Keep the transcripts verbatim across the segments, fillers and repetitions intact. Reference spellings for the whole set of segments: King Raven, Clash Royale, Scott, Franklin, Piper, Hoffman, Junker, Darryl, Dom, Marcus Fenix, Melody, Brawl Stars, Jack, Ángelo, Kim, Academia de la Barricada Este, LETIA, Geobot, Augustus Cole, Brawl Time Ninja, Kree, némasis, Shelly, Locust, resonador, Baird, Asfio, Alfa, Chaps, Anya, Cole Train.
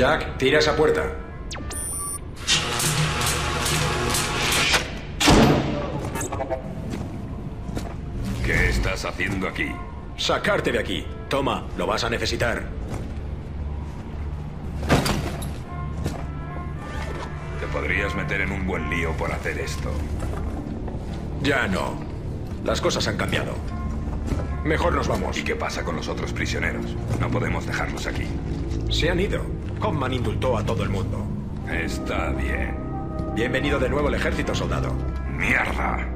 Jack, tira esa puerta. ¿Qué estás haciendo aquí? Sacarte de aquí. Toma, lo vas a necesitar. Te podrías meter en un buen lío por hacer esto. Ya no. Las cosas han cambiado. Mejor nos vamos. ¿Y qué pasa con los otros prisioneros? No podemos dejarlos aquí. Se han ido. Hoffman indultó a todo el mundo. Está bien. Bienvenido de nuevo al ejército, soldado. ¡Mierda!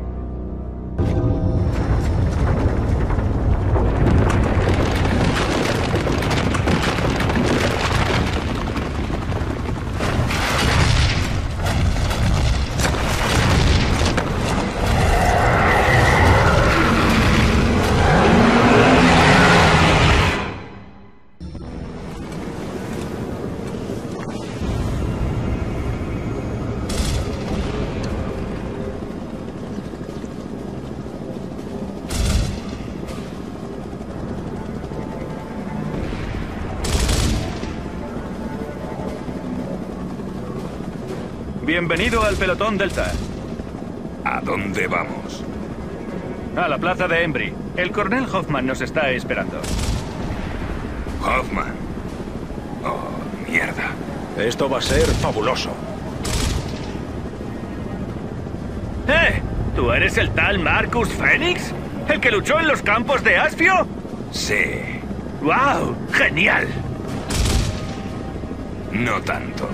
Bienvenido al Pelotón Delta. ¿A dónde vamos? A la plaza de Embry. El coronel Hoffman nos está esperando. Hoffman. Oh, mierda. Esto va a ser fabuloso. ¡Eh! ¿Tú eres el tal Marcus Fenix? ¿El que luchó en los campos de Asfio? Sí. ¡Wow! ¡Genial! No tanto.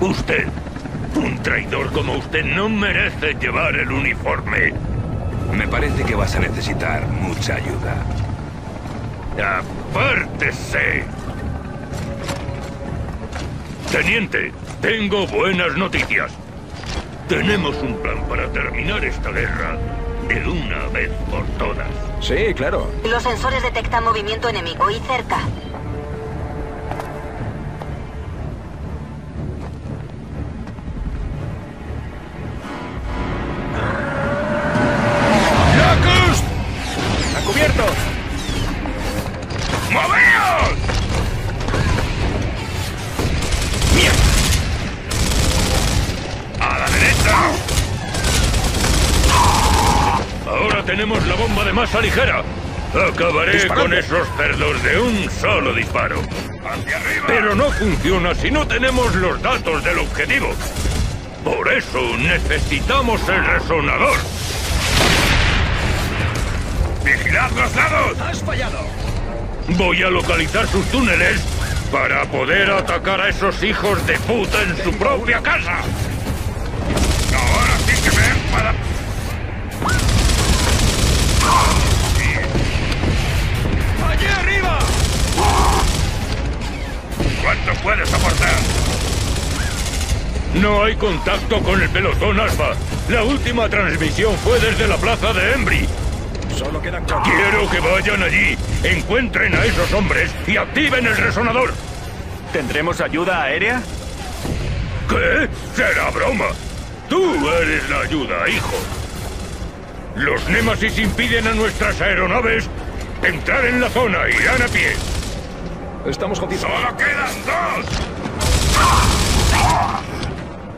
Usted, un traidor como usted, no merece llevar el uniforme. Me parece que vas a necesitar mucha ayuda. ¡Apártese! Teniente, tengo buenas noticias. Tenemos un plan para terminar esta guerra de una vez por todas. Sí, claro. Los sensores detectan movimiento enemigo y cerca. ¡Masa ligera! Acabaré disparando con esos cerdos de un solo disparo. ¡Hacia arriba! Pero no funciona si no tenemos los datos del objetivo. Por eso necesitamos el resonador. ¡Vigilad los lados! ¡Has fallado! Voy a localizar sus túneles para poder atacar a esos hijos de puta en su propia casa. Ahora sí que me he enfadado. ¡Allí arriba! ¿Cuánto puedes aportar? No hay contacto con el pelotón Alfa. La última transmisión fue desde la plaza de Embry. Solo quedan... Quiero que vayan allí, encuentren a esos hombres y activen el resonador. ¿Tendremos ayuda aérea? ¿Qué? ¡Será broma! Tú eres la ayuda, hijo. Los némasis impiden a nuestras aeronaves entrar en la zona. Irán a pie. Estamos jodidos. ¡Solo quedan dos!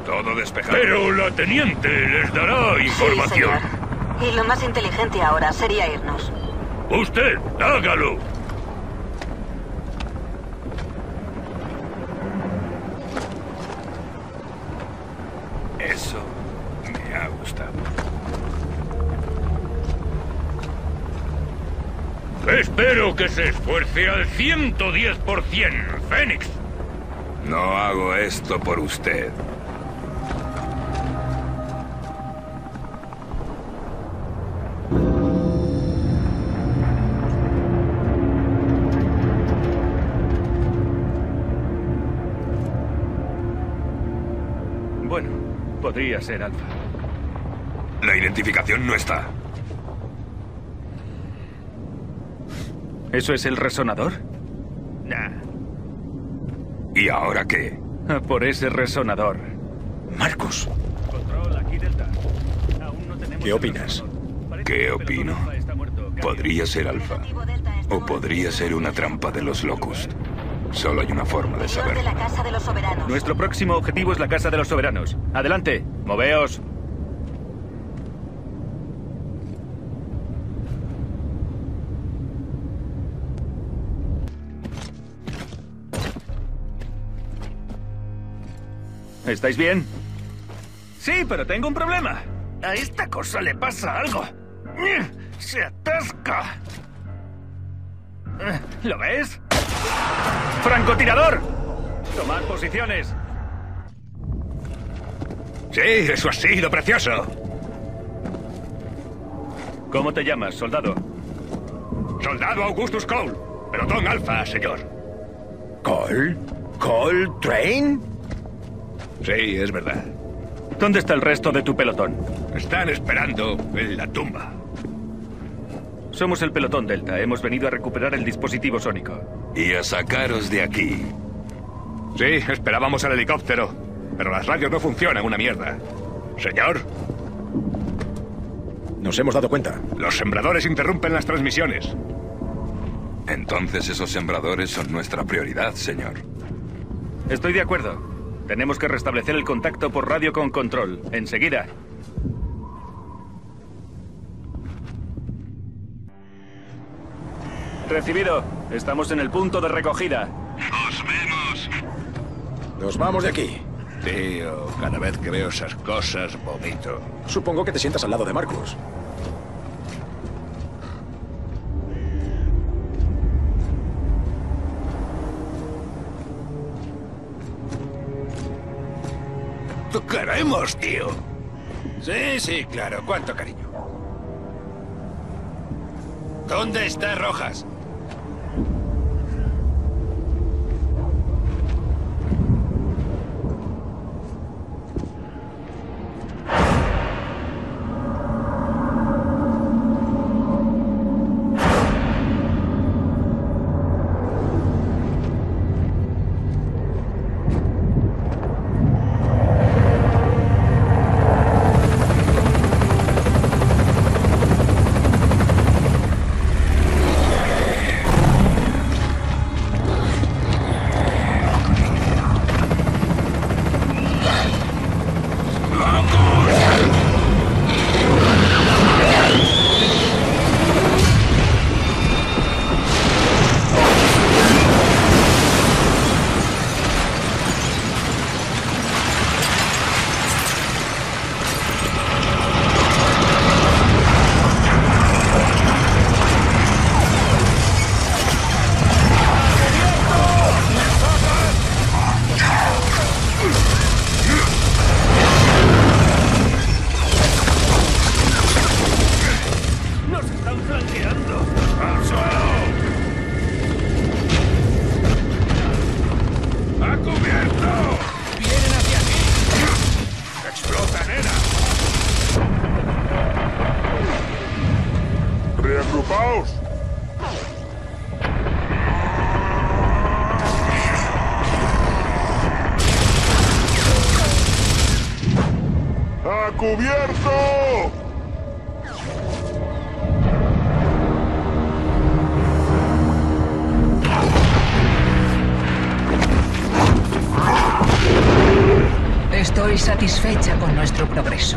Todo despejado. Pero la teniente les dará información. Sí, señor. Y lo más inteligente ahora sería irnos. Usted, hágalo. Eso me ha gustado. Espero que se esfuerce al ciento diez por ciento, Fénix. No hago esto por usted. Bueno, podría ser Alfa. La identificación no está. ¿Eso es el resonador? Nah. ¿Y ahora qué? A por ese resonador. Marcus. Control, aquí Delta. Aún no tenemos. ¿Qué opinas? ¿Qué opino? Podría ser Alfa. O podría ser una trampa de los Locust. Solo hay una forma de saberlo. De la casa de los soberanos. Nuestro próximo objetivo es la casa de los soberanos. Adelante, moveos. ¿Estáis bien? Sí, pero tengo un problema. A esta cosa le pasa algo. ¡Se atasca! ¿Lo ves? ¡Francotirador! ¡Tomad posiciones! Sí, eso ha sido precioso. ¿Cómo te llamas, soldado? Soldado Augustus Cole. Pelotón Alfa, señor. ¿Cole? ¿Cole Train? Sí, es verdad. ¿Dónde está el resto de tu pelotón? Están esperando en la tumba. Somos el pelotón Delta. Hemos venido a recuperar el dispositivo sónico. Y a sacaros de aquí. Sí, esperábamos el helicóptero. Pero las radios no funcionan, una mierda. Señor. Nos hemos dado cuenta. Los sembradores interrumpen las transmisiones. Entonces esos sembradores son nuestra prioridad, señor. Estoy de acuerdo. Tenemos que restablecer el contacto por radio con control. Enseguida. Recibido. Estamos en el punto de recogida. ¡Os vemos! Nos vamos de aquí. Tío, cada vez que veo esas cosas, vomito. Supongo que te sientas al lado de Marcus. ¡Queremos, tío! Sí, sí, claro. ¿Cuánto cariño? ¿Dónde está Rojas? Estoy satisfecha con nuestro progreso.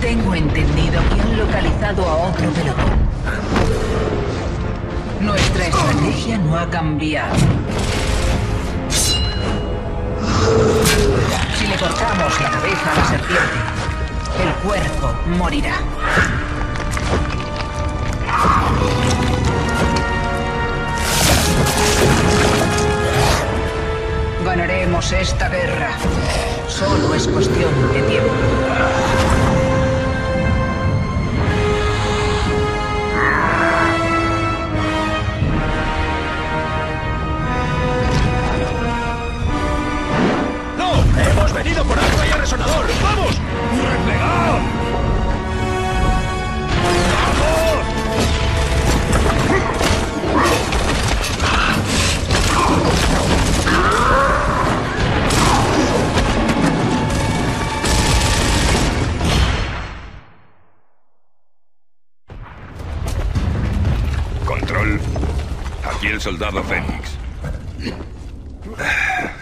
Tengo entendido que han localizado a otro pelotón. Nuestra estrategia no ha cambiado. Si le cortamos la cabeza a la serpiente, el cuerpo morirá. Ganaremos esta guerra. Solo es cuestión de tiempo. ¡No! ¡Hemos venido por Alfa y el resonador! ¡Vamos! ¡Replegado! ¡Vamos! soldado Fenix.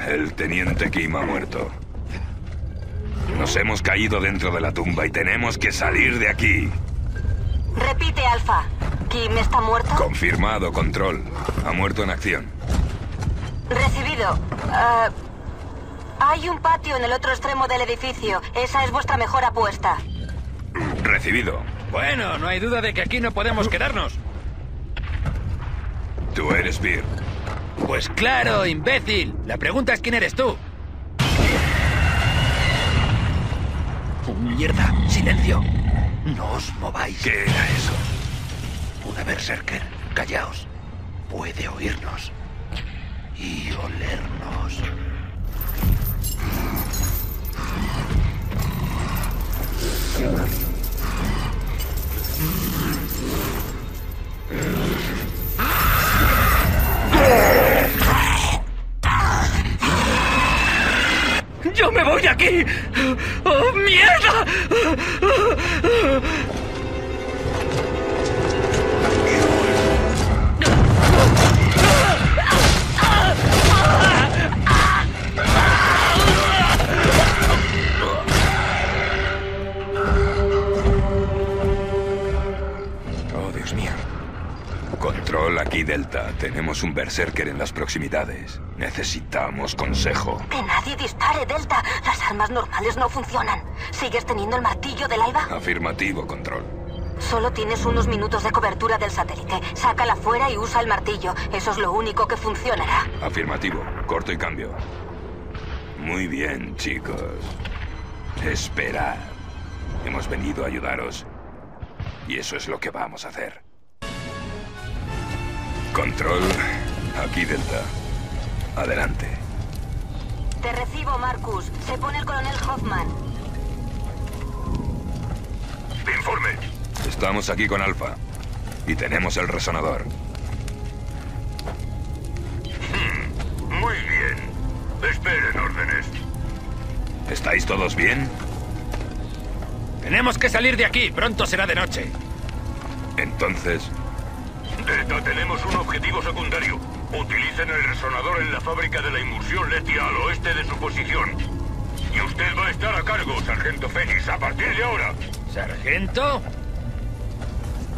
El teniente Kim ha muerto. Nos hemos caído dentro de la tumba y tenemos que salir de aquí. Repite, Alfa. ¿Kim está muerto? Confirmado, Control. Ha muerto en acción. Recibido. Uh, hay un patio en el otro extremo del edificio. Esa es vuestra mejor apuesta. Recibido. Bueno, no hay duda de que aquí no podemos quedarnos. ¿Tú eres Baird? Pues claro, imbécil. La pregunta es quién eres tú. Oh, ¡mierda! ¡Silencio! No os mováis. ¿Qué era eso? Una berserker. Callaos. Puede oírnos. Y olernos. ¡Yo me voy de aquí! ¡Oh, mierda! Oh, Dios mío. Control, aquí Delta. Tenemos un berserker en las proximidades. Necesitamos consejo. Que nadie dispare, Delta. Las armas normales no funcionan. ¿Sigues teniendo el martillo del Aiva? Afirmativo, Control. Solo tienes unos minutos de cobertura del satélite. Sácala fuera y usa el martillo. Eso es lo único que funcionará. Afirmativo. Corto y cambio. Muy bien, chicos. Esperad. Hemos venido a ayudaros. Y eso es lo que vamos a hacer. Control, aquí Delta. Adelante. Te recibo, Marcus. Se pone el coronel Hoffman. Informe. Estamos aquí con Alfa. Y tenemos el resonador. Hmm. Muy bien. Esperen órdenes. ¿Estáis todos bien? Tenemos que salir de aquí. Pronto será de noche. Entonces... Delta, tenemos un objetivo secundario. Utilicen el resonador en la fábrica de la inmursión LETIA al oeste de su posición. Y usted va a estar a cargo, sargento Fenix, a partir de ahora. ¿Sargento?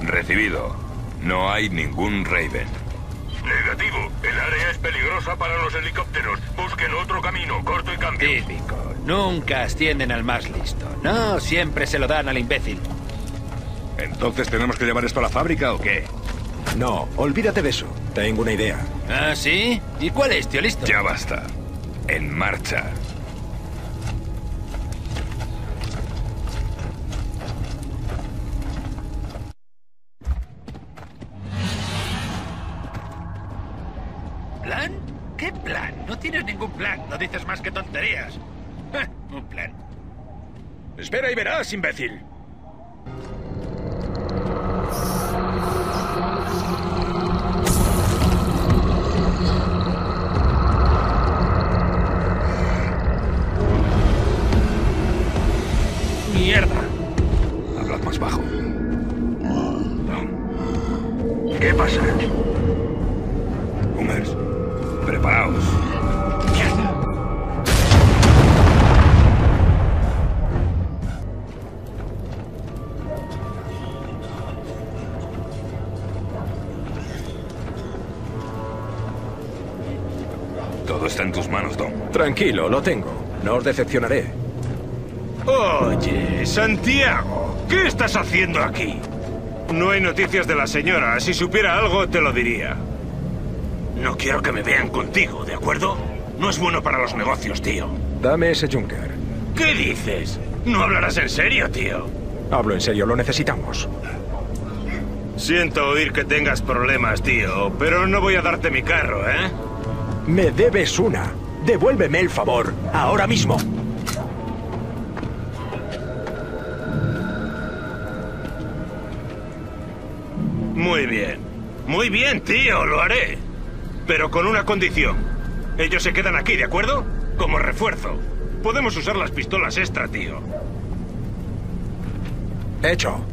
Recibido. No hay ningún Raven. Negativo. El área es peligrosa para los helicópteros. Busquen otro camino, corto y cambio. Típico. Nunca ascienden al más listo. No, siempre se lo dan al imbécil. ¿Entonces tenemos que llevar esto a la fábrica o qué? No, olvídate de eso. Tengo una idea. ¿Ah, sí? ¿Y cuál es, tío? ¿Listo? Ya basta. En marcha. ¿Plan? ¿Qué plan? No tienes ningún plan. No dices más que tonterías. Ah, un plan. Espera y verás, imbécil. Tranquilo, lo tengo. No os decepcionaré. Oye, Santiago, ¿qué estás haciendo aquí? No hay noticias de la señora. Si supiera algo, te lo diría. No quiero que me vean contigo, ¿de acuerdo? No es bueno para los negocios, tío. Dame ese Junker. ¿Qué dices? No hablarás en serio, tío. Hablo en serio, lo necesitamos. Siento oír que tengas problemas, tío, pero no voy a darte mi carro, ¿eh? Me debes una. Devuélveme el favor, ahora mismo. Muy bien. Muy bien, tío, lo haré. Pero con una condición. Ellos se quedan aquí, ¿de acuerdo? Como refuerzo. Podemos usar las pistolas extra, tío. Hecho.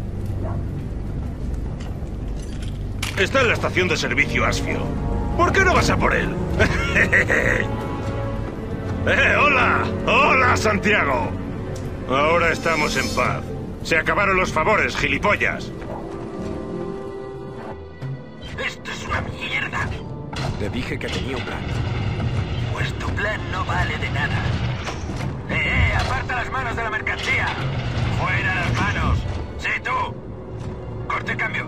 Está en la estación de servicio Asfio. ¿Por qué no vas a por él? ¡Eh, hola! ¡Hola, Santiago! Ahora estamos en paz. Se acabaron los favores, gilipollas. ¡Esto es una mierda! Te dije que tenía un plan. Pues tu plan no vale de nada. ¡Eh, eh! ¡Aparta las manos de la mercancía! ¡Fuera las manos! ¡Sí, tú! ¡Corte cambio!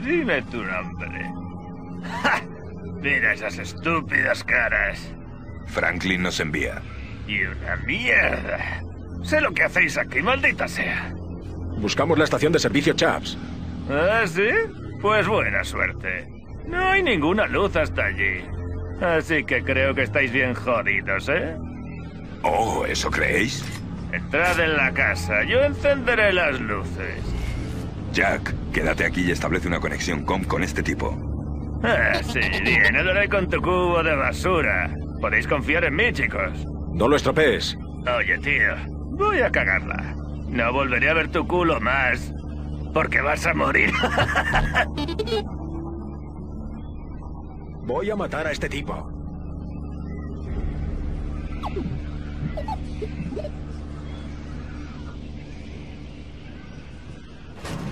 Dime tu nombre. ¡Ja! Mira esas estúpidas caras. Franklin nos envía. Y una mierda. Sé lo que hacéis aquí, maldita sea. Buscamos la estación de servicio Chaps. ¿Ah, sí? Pues buena suerte. No hay ninguna luz hasta allí. Así que creo que estáis bien jodidos, ¿eh? Oh, ¿eso creéis? Entrad en la casa. Yo encenderé las luces. Jack, quédate aquí y establece una conexión com con este tipo. Ah, sí, bien, adoré con tu cubo de basura. Podéis confiar en mí, chicos. No lo estropees. Oye, tío, voy a cagarla. No volveré a ver tu culo más, porque vas a morir. Voy a matar a este tipo.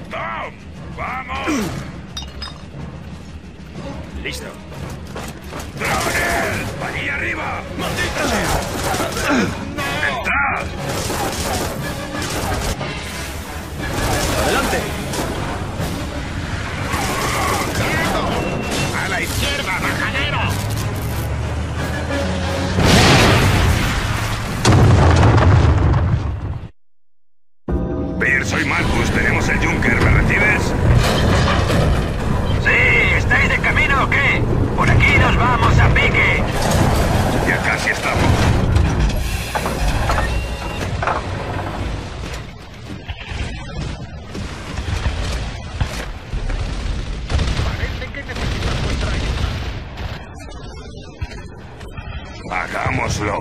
¡Dom! ¡Vamos! ¡Listo! ¡Drones! ¡Allí arriba! ¡Maldita sea! ¡No! ¡Entrad! ¡Adelante! ¡Quieto! ¡A la izquierda, majadero! Baird, soy Marcus, tenemos el Junker, ¿me recibes? Sí, ¿estáis de camino o qué? Por aquí nos vamos a pique. Ya casi estamos. Parece que necesitas vuestra ayuda. Hagámoslo.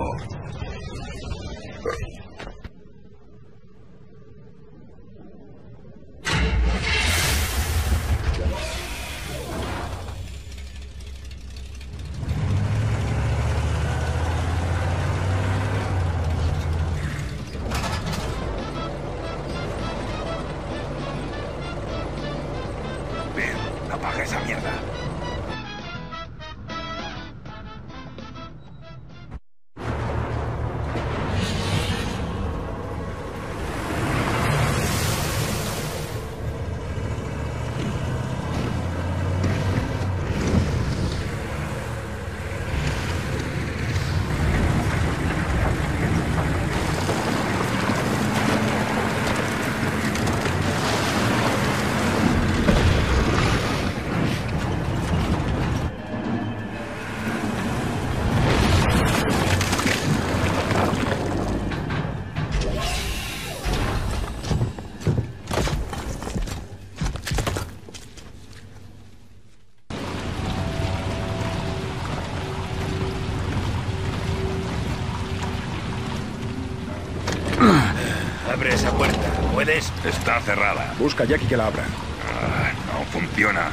Está cerrada. Busca a Jack y que la abran. Ah, no funciona.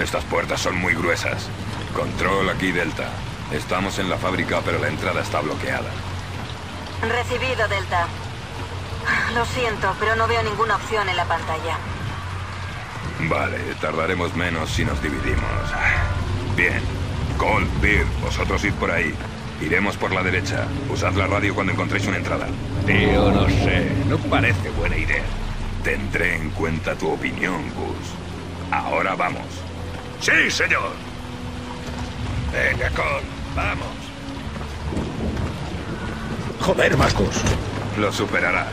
Estas puertas son muy gruesas. Control aquí, Delta. Estamos en la fábrica, pero la entrada está bloqueada. Recibido, Delta. Lo siento, pero no veo ninguna opción en la pantalla. Vale, tardaremos menos si nos dividimos. Bien. Cole, Baird, vosotros id por ahí. Iremos por la derecha. Usad la radio cuando encontréis una entrada. Tío, no sé. No parece buena idea. Tendré en cuenta tu opinión, Gus. Ahora vamos. ¡Sí, señor! Venga, Cole. Vamos. Joder, Marcus. Lo superará.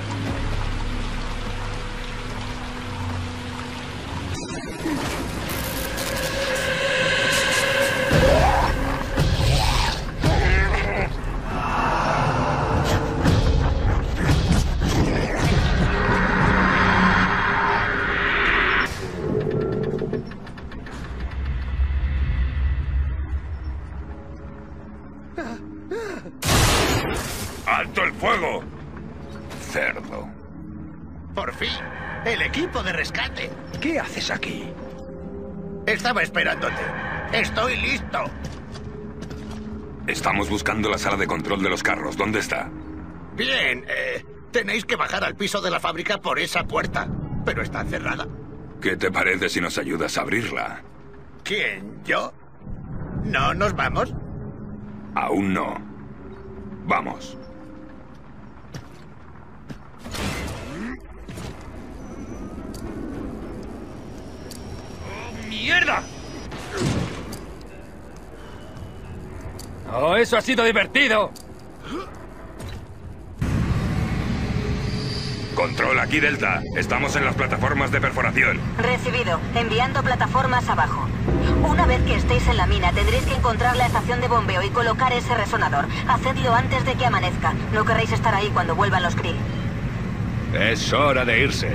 Santiago. Cerdo. Por fin, el equipo de rescate. ¿Qué haces aquí? Estaba esperándote. Estoy listo. Estamos buscando la sala de control de los carros. ¿Dónde está? Bien, eh, tenéis que bajar al piso de la fábrica por esa puerta. Pero está cerrada. ¿Qué te parece si nos ayudas a abrirla? ¿Quién? ¿Yo? ¿No nos vamos? Aún no. Vamos. ¡Oh, mierda! ¡Oh, eso ha sido divertido! Control, aquí Delta. Estamos en las plataformas de perforación. Recibido. Enviando plataformas abajo. Una vez que estéis en la mina, tendréis que encontrar la estación de bombeo y colocar ese resonador. Hacedlo antes de que amanezca. No querréis estar ahí cuando vuelvan los Kree. Es hora de irse.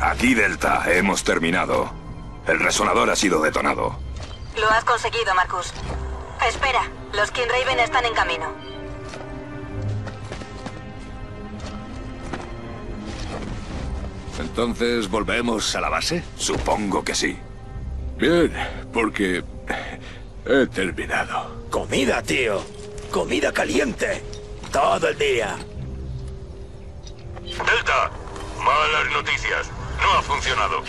Aquí Delta, hemos terminado. El resonador ha sido detonado. Lo has conseguido, Marcus. Espera, los King Raven están en camino. ¿Entonces volvemos a la base? Supongo que sí. Bien, porque he terminado. Comida, tío. Comida caliente. Todo el día. Delta, malas noticias. No ha funcionado.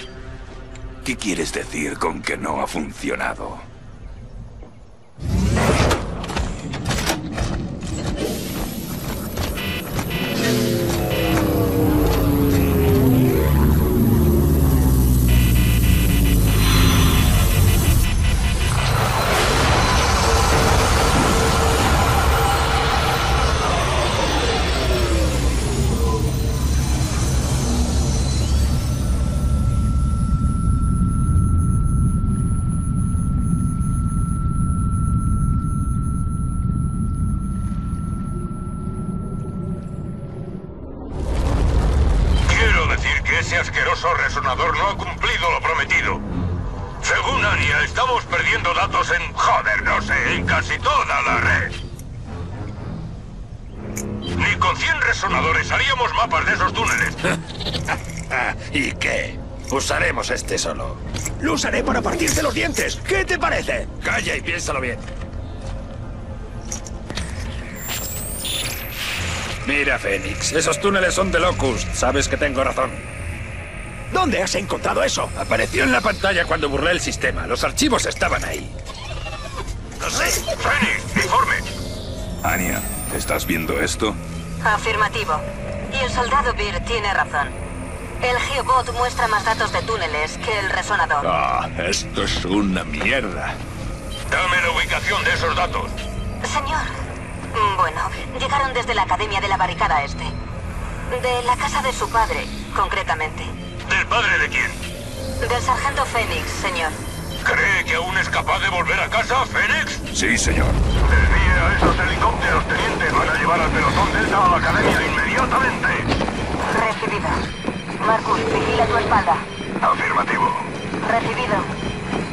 ¿Qué quieres decir con que no ha funcionado? Usaremos este solo. Lo usaré para partirte los dientes. ¿Qué te parece? Calla y piénsalo bien. Mira, Fénix, esos túneles son de Locust. Sabes que tengo razón. ¿Dónde has encontrado eso? Apareció en la pantalla cuando burlé el sistema. Los archivos estaban ahí. No sé. Fénix, informe. Anya, ¿estás viendo esto? Afirmativo. Y el soldado Baird tiene razón. El Geobot muestra más datos de túneles que el resonador. Ah, esto es una mierda. Dame la ubicación de esos datos. Señor. Bueno, llegaron desde la Academia de la Barricada Este. De la casa de su padre, concretamente. ¿Del padre de quién? Del sargento Fenix, señor. ¿Cree que aún es capaz de volver a casa, Fenix? Sí, señor. Desvía a esos helicópteros, teniente. Van a llevar al pelotón Delta a la Academia inmediatamente. Recibido. Marcus, vigila tu espalda. Afirmativo. Recibido.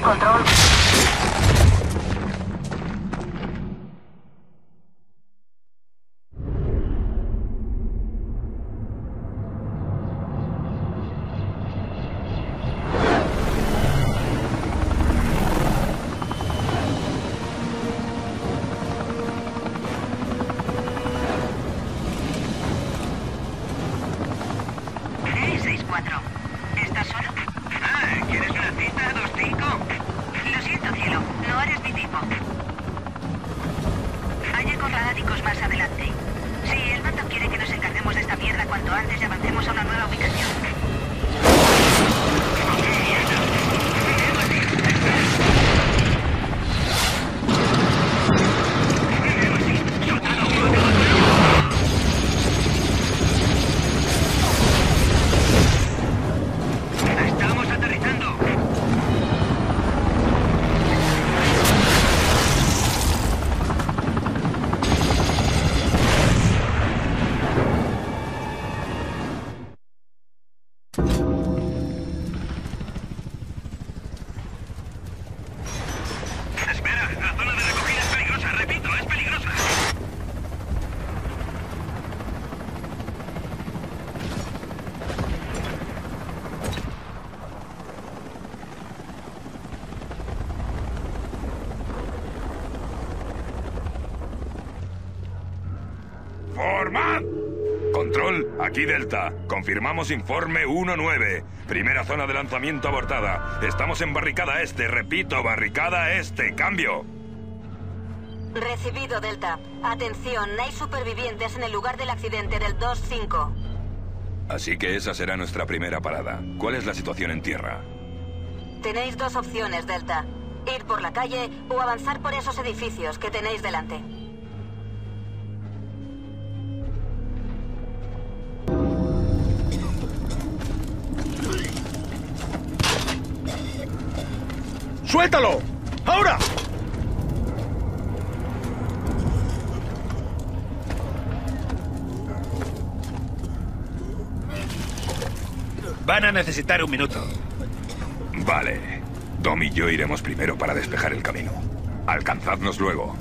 Control. Aquí Delta, confirmamos informe uno nueve. Primera zona de lanzamiento abortada. Estamos en barricada este, repito, barricada este. Cambio. Recibido, Delta. Atención, hay supervivientes en el lugar del accidente del dos cinco. Así que esa será nuestra primera parada. ¿Cuál es la situación en tierra? Tenéis dos opciones, Delta. Ir por la calle o avanzar por esos edificios que tenéis delante. ¡Suéltalo! ¡Ahora! Van a necesitar un minuto. Vale. Dom y yo iremos primero para despejar el camino. Alcanzadnos luego.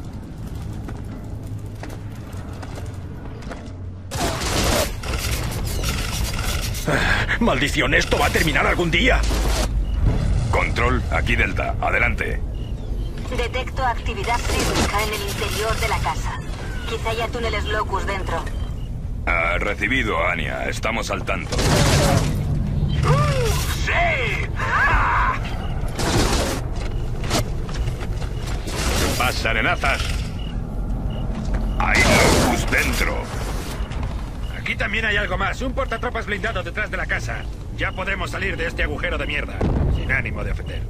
¡Maldición! ¡Esto va a terminar algún día! Control, aquí Delta, adelante. Detecto actividad sísmica en el interior de la casa. Quizá haya túneles Locust dentro. Ha recibido, Anya, estamos al tanto. Uh, ¡Sí! ¡Ah! ¡Pasa, nenazas! ¡Hay Locust dentro! Aquí también hay algo más, un portatropas blindado detrás de la casa. Ya podemos salir de este agujero de mierda. Sin ánimo de ofender.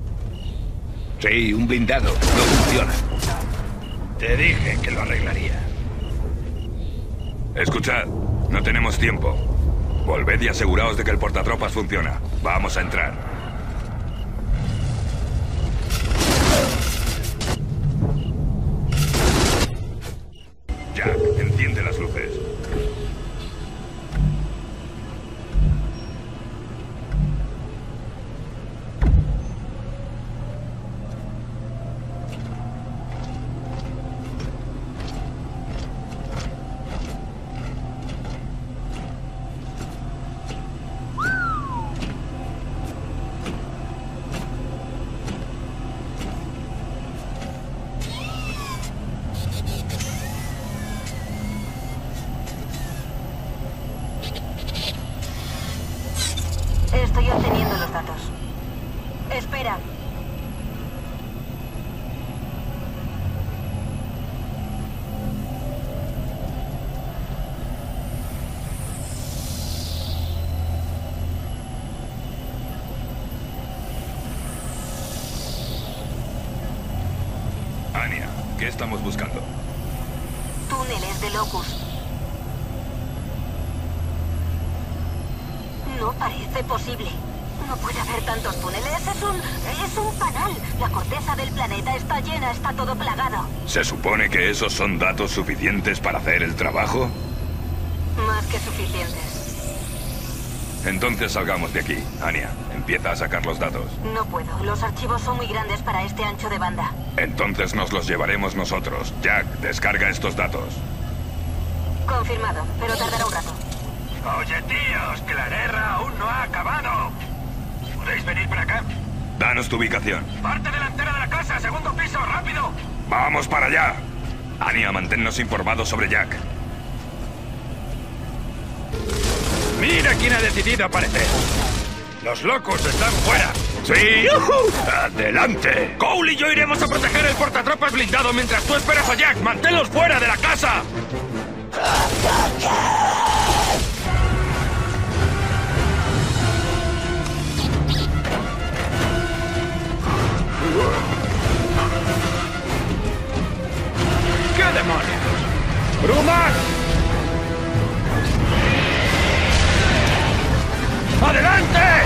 Sí, un blindado. No funciona. Te dije que lo arreglaría. Escuchad, no tenemos tiempo. Volved y aseguraos de que el portatropas funciona. Vamos a entrar. Jack, enciende las luces. estamos buscando. Túneles de Locust. No parece posible. No puede haber tantos túneles. Es un... es un panal. La corteza del planeta está llena, está todo plagado. ¿Se supone que esos son datos suficientes para hacer el trabajo? Más que suficientes. Entonces salgamos de aquí. Anya, empieza a sacar los datos. No puedo. Los archivos son muy grandes para este ancho de banda. Entonces nos los llevaremos nosotros. Jack, descarga estos datos. Confirmado, pero tardará un rato. Oye, tíos, que la guerra aún no ha acabado. ¿Podéis venir para acá? Danos tu ubicación. Parte delantera de la casa, segundo piso, rápido. ¡Vamos para allá! Anya, manténnos informados sobre Jack. ¡Mira quién ha decidido aparecer! ¡Los locos están fuera! ¡Sí! ¡Yuhu! ¡Adelante! Cole y yo iremos a proteger el portatropas blindado mientras tú esperas a Jack. ¡Manténlos fuera de la casa! ¡Qué demonios! ¡Bruma! ¡Adelante!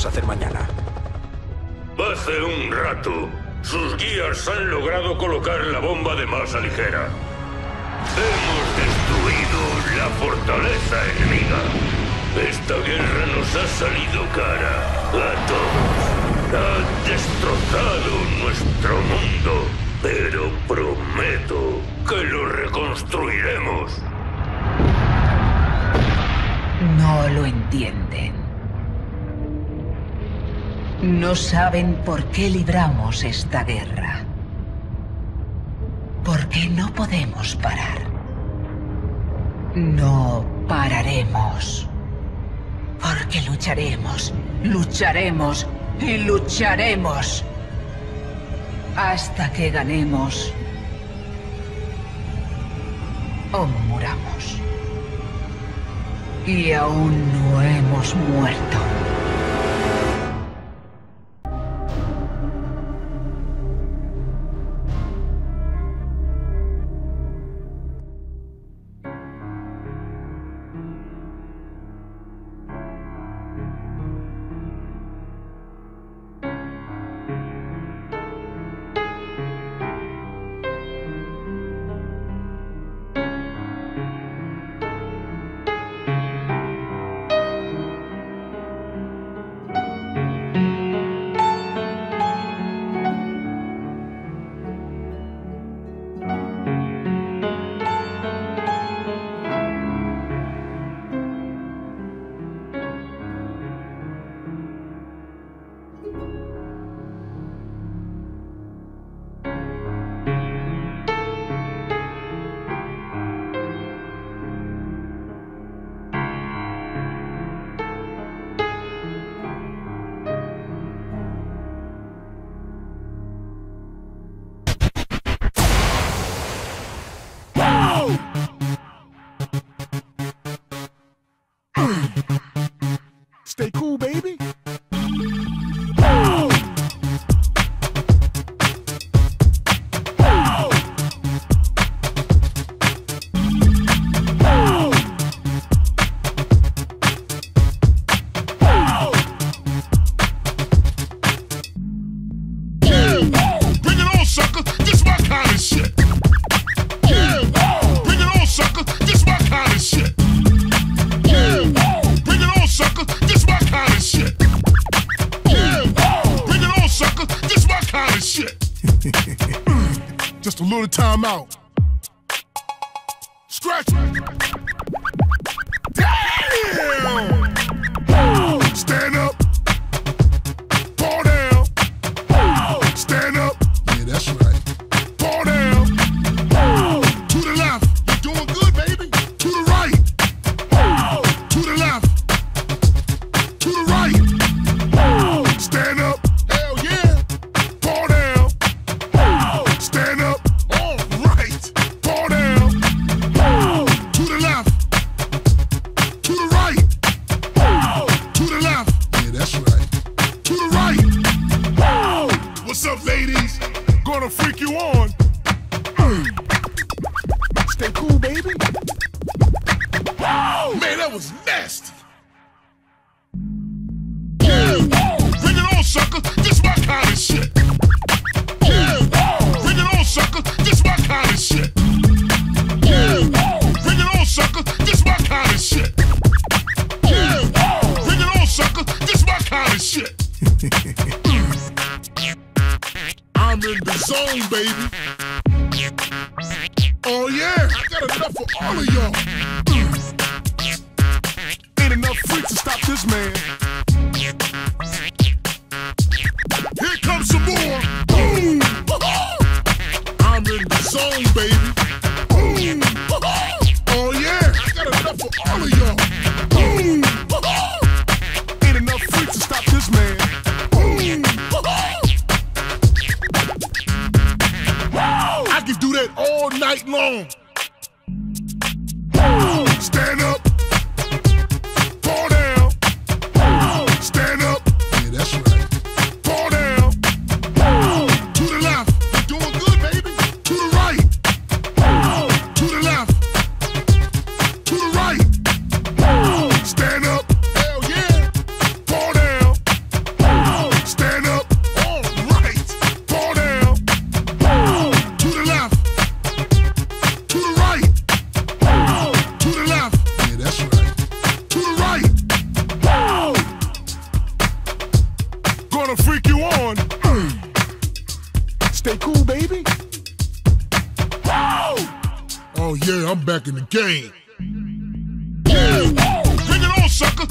podemos hacer mañana? Hace un rato, sus guías han logrado colocar la bomba de masa ligera. Hemos destruido la fortaleza enemiga. Esta guerra nos ha salido cara a todos. Ha destrozado nuestro mundo, pero prometo que lo reconstruiremos. No lo entienden. No saben por qué libramos esta guerra. Porque no podemos parar. No pararemos. Porque lucharemos, lucharemos y lucharemos. Hasta que ganemos o muramos. Y aún no hemos muerto. Stay cool, baby. Time out. Scratch. Damn! Oh. Stand up. Fall down. Oh. Stand up. Yeah, that's right. Fall down. Oh. To the left. You're doing good, baby. To the right. Oh. To the left. To the right. Oh. Stand up. Hell yeah. Fall down. Oh. Stand up. Hell yeah, I'm back in the game. Yeah. Bring it on, sucker.